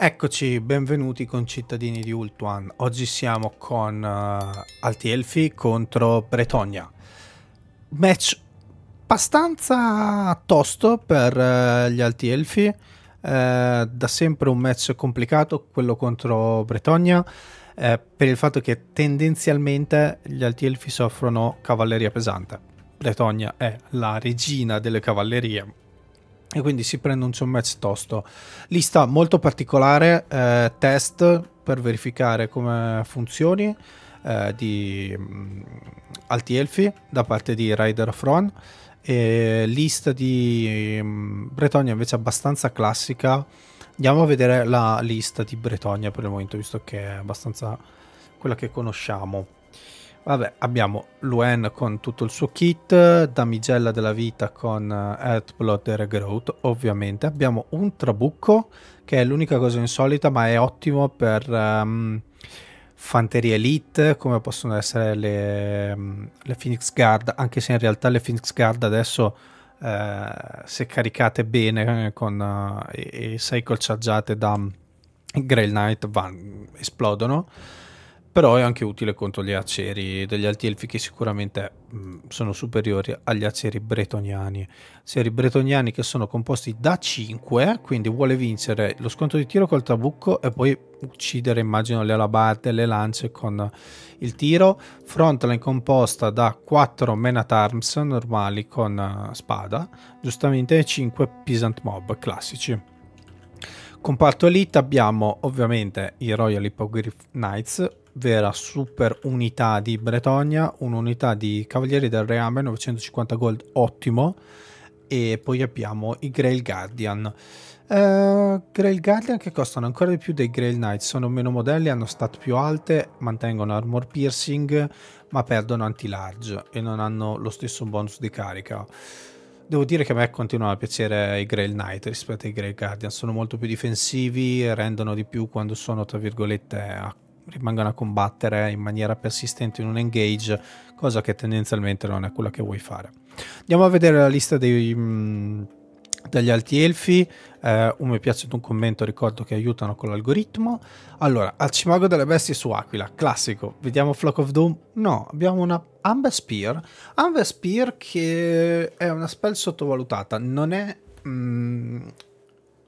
Eccoci, benvenuti con Cittadini di Ulthuan. Oggi siamo con Alti Elfi contro Bretonnia. Match abbastanza tosto per gli Alti Elfi, da sempre un match complicato quello contro Bretonnia, per il fatto che tendenzialmente gli Alti Elfi soffrono cavalleria pesante. Bretonnia è la regina delle cavallerie e quindi si prende un match tosto. Lista molto particolare, test per verificare come funzioni di Alti Elfi da parte di Rider of Run, e lista di Bretonnia invece abbastanza classica. Andiamo a vedere la lista di Bretonnia per il momento, visto che è abbastanza quella che conosciamo. Vabbè, abbiamo Luen con tutto il suo kit, Damigella della vita con Earthblood e Regrowth, ovviamente. Abbiamo un trabucco, che è l'unica cosa insolita, ma è ottimo per fanterie elite, come possono essere le Phoenix Guard, anche se in realtà le Phoenix Guard adesso, se caricate bene e cycle chargiate da Grail Knight, esplodono. Però è anche utile contro gli aceri degli Alti Elfi, che sicuramente sono superiori agli aceri bretoniani. Aceri bretoniani che sono composti da 5, quindi vuole vincere lo scontro di tiro col trabucco e poi uccidere, immagino, le alabarde e le lance con il tiro. Frontline composta da 4 men at arms normali con spada, giustamente, e 5 peasant mob classici. Comparto elite abbiamo ovviamente i Royal Hippogriff Knights, vera super unità di Bretonnia, un'unità di Cavalieri del Reame, 950 gold, ottimo. E poi abbiamo i Grail Guardian. Grail Guardian che costano ancora di più dei Grail Knights, sono meno modelli, hanno stat più alte, mantengono armor piercing, ma perdono anti-large e non hanno lo stesso bonus di carica. Devo dire che a me continuano a piacere i Grail Knight rispetto ai Grail Guardian, sono molto più difensivi, rendono di più quando sono, tra virgolette, rimangono a combattere in maniera persistente in un engage, cosa che tendenzialmente non è quella che vuoi fare. Andiamo a vedere la lista degli Alti Elfi. Mi piace un commento, ricordo che aiutano con l'algoritmo. Allora, Arcimago delle bestie su Aquila, classico. Vediamo Flock of Doom? No, abbiamo una Amber Spear. Amber Spear che è una spell sottovalutata, non è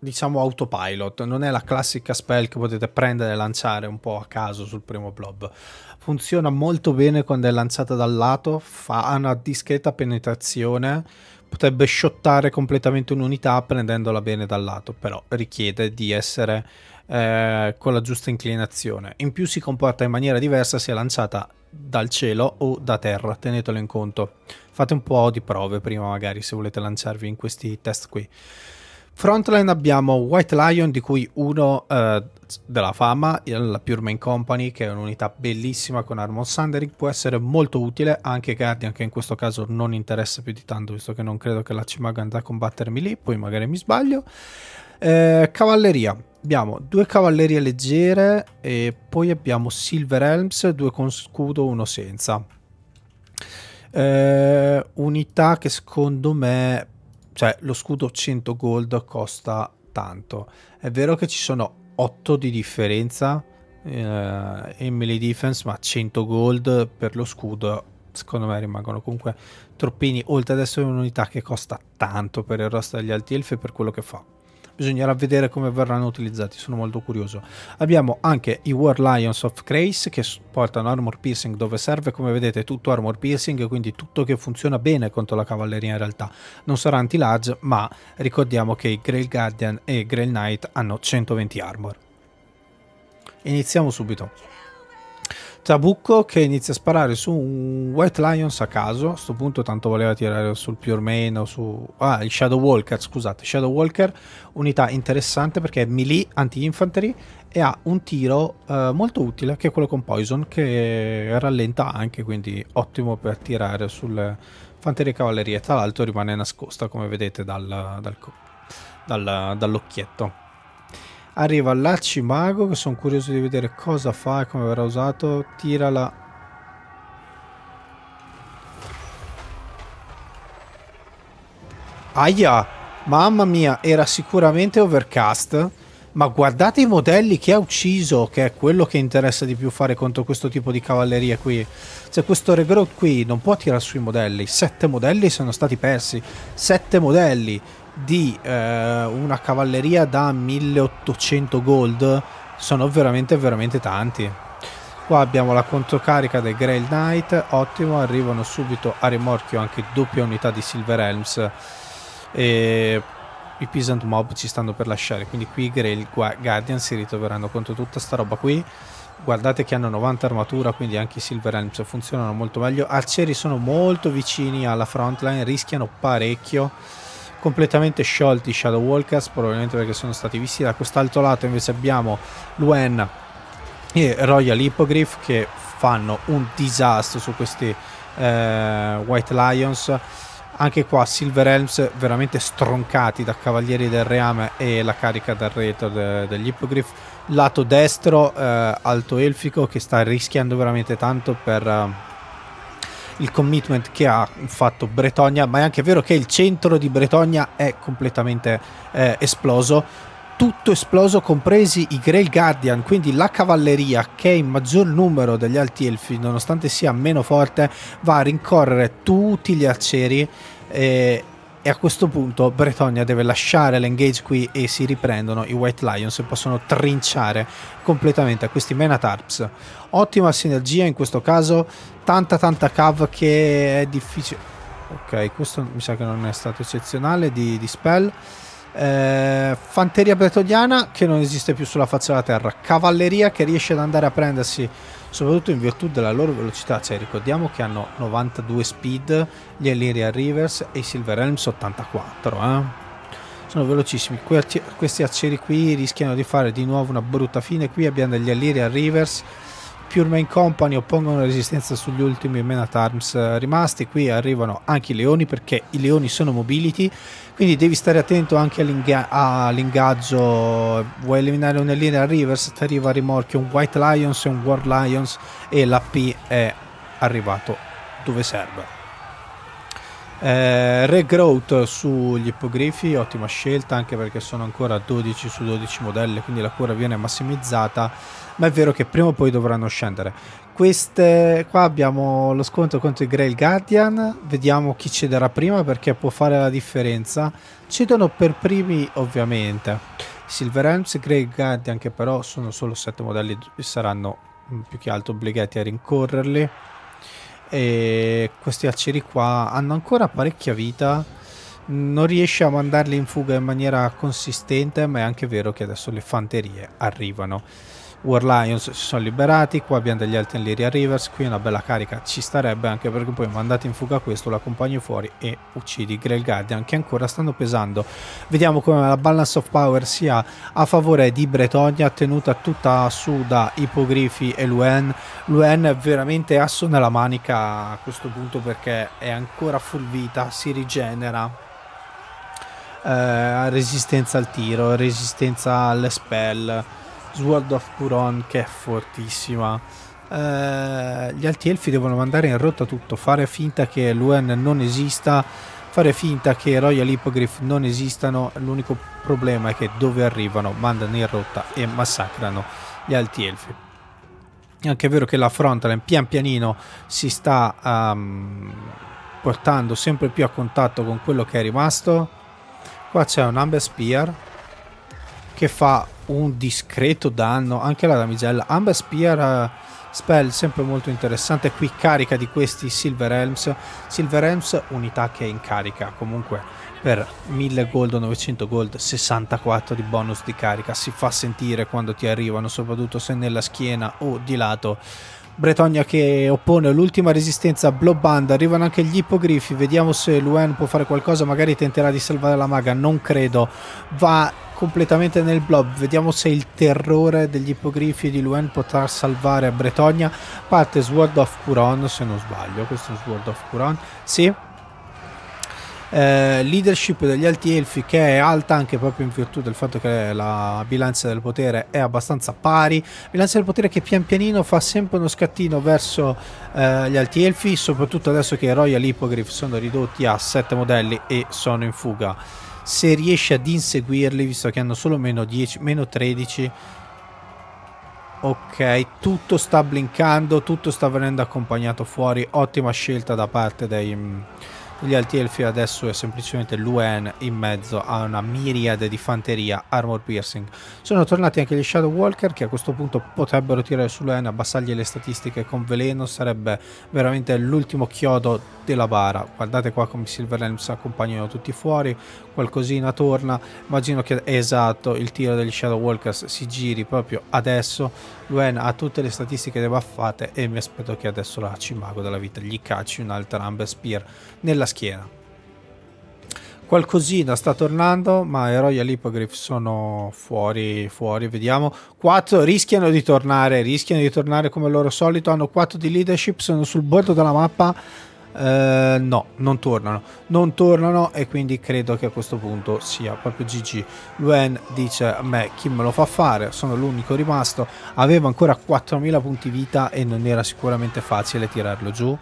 diciamo autopilot, non è la classica spell che potete prendere e lanciare un po' a caso sul primo blob. Funziona molto bene quando è lanciata dal lato, fa una discreta penetrazione, potrebbe shottare completamente un'unità prendendola bene dal lato, però richiede di essere con la giusta inclinazione. In più si comporta in maniera diversa se è lanciata dal cielo o da terra, tenetelo in conto. Fate un po' di prove prima magari se volete lanciarvi in questi test qui. Frontline abbiamo White Lion, di cui uno della fama, la Pure Main Company, che è un'unità bellissima con Armor Sundering, può essere molto utile. Anche Guardian, che in questo caso non interessa più di tanto, visto che non credo che la Arcimago andrà a combattermi lì, poi magari mi sbaglio. Cavalleria, abbiamo 2 cavallerie leggere e poi abbiamo Silver Elms, 2 con scudo, 1 senza. Unità che secondo me, cioè lo scudo 100 gold costa tanto. È vero che ci sono 8 di differenza in melee defense, ma 100 gold per lo scudo secondo me rimangono comunque troppini, oltre ad essere un'unità che costa tanto per il resto degli Alti Elfi, per quello che fa. Bisognerà vedere come verranno utilizzati, sono molto curioso. Abbiamo anche i War Lions of Grace, che portano armor piercing dove serve, come vedete tutto armor piercing, quindi tutto che funziona bene contro la cavalleria in realtà. Non sarà anti-large, ma ricordiamo che i Grail Guardian e Grail Knight hanno 120 armor. Iniziamo subito. Trabucco che inizia a sparare su un White Lions a caso, a sto punto tanto voleva tirare sul Pure Main o su... il Shadow Walker, scusate, Shadow Walker, unità interessante perché è melee, anti-infantry e ha un tiro molto utile che è quello con Poison, che rallenta anche, quindi ottimo per tirare sulle fanterie e cavallerie. Tra l'altro rimane nascosta, come vedete, dall'occhietto. Arriva l'Arcimago, che sono curioso di vedere cosa fa e come verrà usato. Tirala. Aia! Mamma mia, era sicuramente overcast. Ma guardate i modelli che ha ucciso, che è quello che interessa di più fare contro questo tipo di cavalleria qui. Cioè questo Regrowth qui non può tirare sui modelli. 7 modelli sono stati persi. 7 modelli di una cavalleria da 1800 gold sono veramente tanti. Qua abbiamo la controcarica del Grail Knight. Ottimo, arrivano subito a rimorchio anche doppia unità di Silver Elms. E i Peasant Mob ci stanno per lasciare, quindi qui i Grail Guardian si ritroveranno contro tutta sta roba qui. Guardate che hanno 90 armatura, quindi anche i Silver Elms funzionano molto meglio. Arcieri sono molto vicini alla frontline, rischiano parecchio. Completamente sciolti i Shadow Walkers, probabilmente perché sono stati visti. Da quest'altro lato invece abbiamo Luen e Royal Hippogriff che fanno un disastro su questi White Lions. Anche qua Silver Elms veramente stroncati da Cavalieri del Reame e la carica dal retro degli Hippogriff. Lato destro Alto Elfico che sta rischiando veramente tanto per il commitment che ha fatto Bretonnia. Ma è anche vero che il centro di Bretonnia è completamente esploso. Tutto esploso, compresi i Grail Guardian, quindi la cavalleria che è in maggior numero degli Alti Elfi, nonostante sia meno forte, va a rincorrere tutti gli arcieri e a questo punto Bretonnia deve lasciare l'engage qui e si riprendono i White Lions e possono trinciare completamente a questi Menatarps. Ottima sinergia in questo caso, tanta cav che è difficile. Ok, questo mi sa che non è stato eccezionale di spell. Fanteria bretoniana che non esiste più sulla faccia della terra, cavalleria che riesce ad andare a prendersi soprattutto in virtù della loro velocità, cioè ricordiamo che hanno 92 speed gli Ellyrian Reavers e i Silver Elms 84 sono velocissimi. Questi arcieri qui rischiano di fare di nuovo una brutta fine. Qui abbiamo degli Ellyrian Reavers. Pure Main Company oppongono resistenza sugli ultimi Menatarms rimasti. Qui arrivano anche i leoni, perché i leoni sono mobility, quindi devi stare attento anche all'ingaggio. Vuoi eliminare un Ellyrian Reavers, ti arriva a rimorchio un White Lions e un War Lions e l'AP è arrivato dove serve. Regrowth sugli Ippogrifi, ottima scelta, anche perché sono ancora 12 su 12 modelli, quindi la cura viene massimizzata, ma è vero che prima o poi dovranno scendere. Queste qua abbiamo lo scontro contro i Grail Guardian, vediamo chi cederà prima perché può fare la differenza. Cedono per primi ovviamente Silver Elms e Grail Guardian, che però sono solo 7 modelli e saranno più che altro obbligati a rincorrerli. E questi arcieri qua hanno ancora parecchia vita, non riesce a mandarli in fuga in maniera consistente, ma è anche vero che adesso le fanterie arrivano. War Lions si sono liberati, qua abbiamo degli altri Ellyrian Reavers, qui una bella carica ci starebbe, anche perché poi mandate in fuga questo, l'accompagno fuori e uccidi Grail Guardian che ancora stanno pesando. Vediamo come la balance of power sia a favore di Bretonnia, tenuta tutta su da Hippogrifi e Luen. Luen veramente asso nella manica a questo punto, perché è ancora full vita, si rigenera. Resistenza al tiro, resistenza alle spell, Sword of Kuron che è fortissima. Gli Alti Elfi devono mandare in rotta tutto, fare finta che Luen non esista, fare finta che Royal Hippogriff non esistano. L'unico problema è che dove arrivano mandano in rotta e massacrano gli Alti Elfi. È anche vero che la frontline pianino si sta portando sempre più a contatto con quello che è rimasto. Qua c'è un Amber Spear che fa un discreto danno, anche la damigella. Amber Spear spell sempre molto interessante. Qui carica di questi Silver Elms. Silver Elms unità che è in carica comunque per 1000 gold, 900 gold, 64 di bonus di carica. Si fa sentire quando ti arrivano, soprattutto se nella schiena o di lato. Bretonnia che oppone l'ultima resistenza blobbando, arrivano anche gli Hippogrifi. Vediamo se Luen può fare qualcosa, magari tenterà di salvare la maga, non credo, va completamente nel blob. Vediamo se il terrore degli Hippogrifi e di Luen potrà salvare Bretonnia. Parte Sword of Kuron, se non sbaglio, questo è Sword of Kuron, sì. Leadership degli Alti Elfi che è alta, anche proprio in virtù del fatto che la bilancia del potere è abbastanza pari. Bilancia del potere che pianino fa sempre uno scattino verso gli Alti Elfi, soprattutto adesso che i Royal Hippogriff sono ridotti a 7 modelli e sono in fuga. se riesce ad inseguirli, visto che hanno solo meno 10, meno 13. Ok, tutto sta blinkando, tutto sta venendo accompagnato fuori. Ottima scelta da parte degli Alti Elfi. Adesso è semplicemente Luen in mezzo a una miriade di fanteria, armor piercing. Sono tornati anche gli Shadow Walker, che a questo punto potrebbero tirare su Luen, abbassargli le statistiche con veleno. Sarebbe veramente l'ultimo chiodo della bara. Guardate qua come i Silver Elms accompagnano tutti fuori, qualcosina torna. Immagino che, esatto, il tiro degli Shadow Walkers si giri proprio adesso. Luen ha tutte le statistiche debuffate e mi aspetto che adesso l'Arcimago della vita gli cacci un'altra Amber Spear nella schiena. Qualcosina sta tornando, ma i Royal Hippogriff sono fuori, vediamo. 4 rischiano di tornare come il loro solito, hanno 4 di leadership, sono sul bordo della mappa. No, non tornano e quindi credo che a questo punto sia proprio GG. Luen dice: a me chi me lo fa fare, sono l'unico rimasto, avevo ancora 4000 punti vita e non era sicuramente facile tirarlo giù.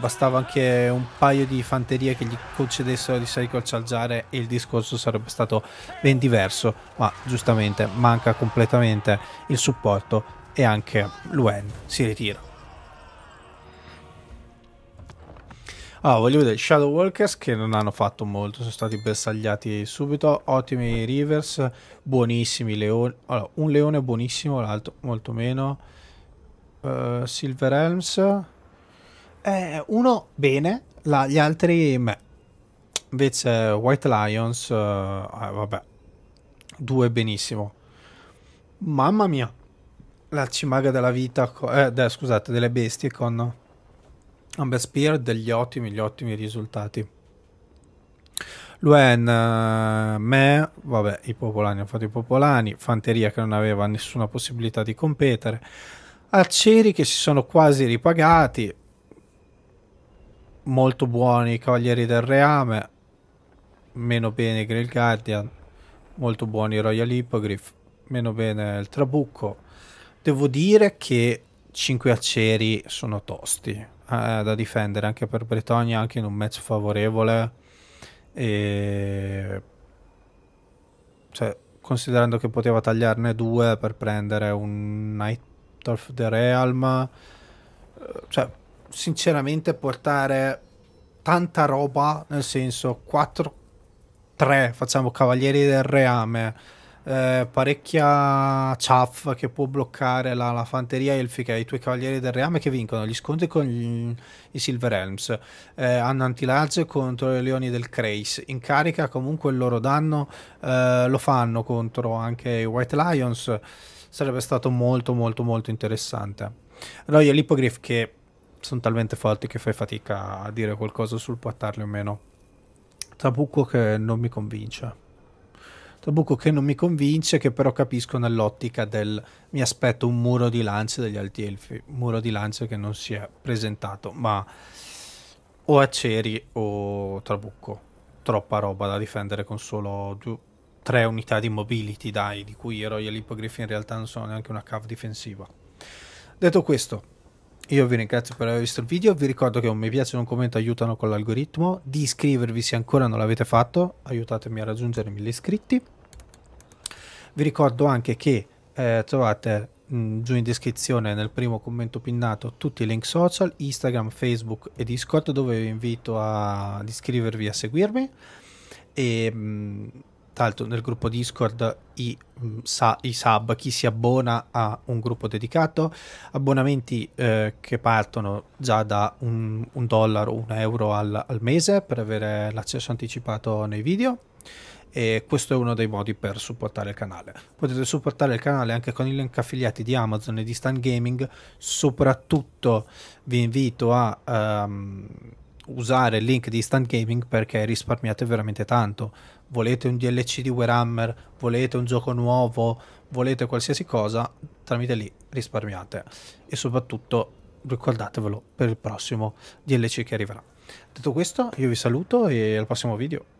Bastava anche un paio di fanterie che gli concedessero di salgiare e il discorso sarebbe stato ben diverso, ma giustamente manca completamente il supporto e anche Luen si ritira. Ah, voglio vedere Shadow Walkers che non hanno fatto molto, sono stati bersagliati subito. Ottimi Reavers, buonissimi leoni. Allora, un leone buonissimo, l'altro molto meno. Silver Elms, uno bene, gli altri meh. Invece White Lions, vabbè, due benissimo. Mamma mia, l'arcimaga della vita, scusate, delle bestie con Amber Spear, degli ottimi risultati. Luen, vabbè, i popolani hanno fatto i popolani, fanteria che non aveva nessuna possibilità di competere, arcieri che si sono quasi ripagati, molto buoni i cavalieri del reame, meno bene i Grail Guardian, molto buoni i Royal Hippogriff, meno bene il trabucco. Devo dire che 5 arcieri sono tosti da difendere, anche per Bretonnia, anche in un match favorevole, e cioè, considerando che poteva tagliarne 2 per prendere un Knight of the Realm, cioè sinceramente portare tanta roba, nel senso 4-3, facciamo cavalieri del reame, parecchia chaff che può bloccare la fanteria elfica, i tuoi cavalieri del reame che vincono gli scontri con i Silver Elms, hanno anti-large contro i leoni del Crais, in carica comunque il loro danno, lo fanno contro anche i White Lions. Sarebbe stato molto interessante. Royal Hippogriff che sono talmente forti che fai fatica a dire qualcosa sul portarli o meno. Trabucco che non mi convince, che però capisco nell'ottica del mi aspetto un muro di lance degli Alti Elfi, muro di lance che non si è presentato, ma o arcieri o trabucco, troppa roba da difendere con solo 3 unità di mobility, dai, di cui i Royal Hippogriff in realtà non sono neanche una cave difensiva. Detto questo, io vi ringrazio per aver visto il video, vi ricordo che un mi piace e un commento aiutano con l'algoritmo, di iscrivervi se ancora non l'avete fatto, aiutatemi a raggiungere 1000 iscritti. Vi ricordo anche che trovate giù in descrizione nel primo commento pinnato tutti i link social, Instagram, Facebook e Discord, dove vi invito ad iscrivervi, a seguirmi, e tra l'altro nel gruppo Discord i sub, chi si abbona a un gruppo dedicato, abbonamenti che partono già da $1 o €1 al mese per avere l'accesso anticipato nei video. E questo è uno dei modi per supportare il canale. Potete supportare il canale anche con i link affiliati di Amazon e di Stan Gaming. Soprattutto vi invito a usare il link di Stan Gaming perché risparmiate veramente tanto. Volete un DLC di Warhammer, volete un gioco nuovo, volete qualsiasi cosa, tramite lì risparmiate. E soprattutto ricordatevelo per il prossimo DLC che arriverà. Detto questo, io vi saluto e al prossimo video.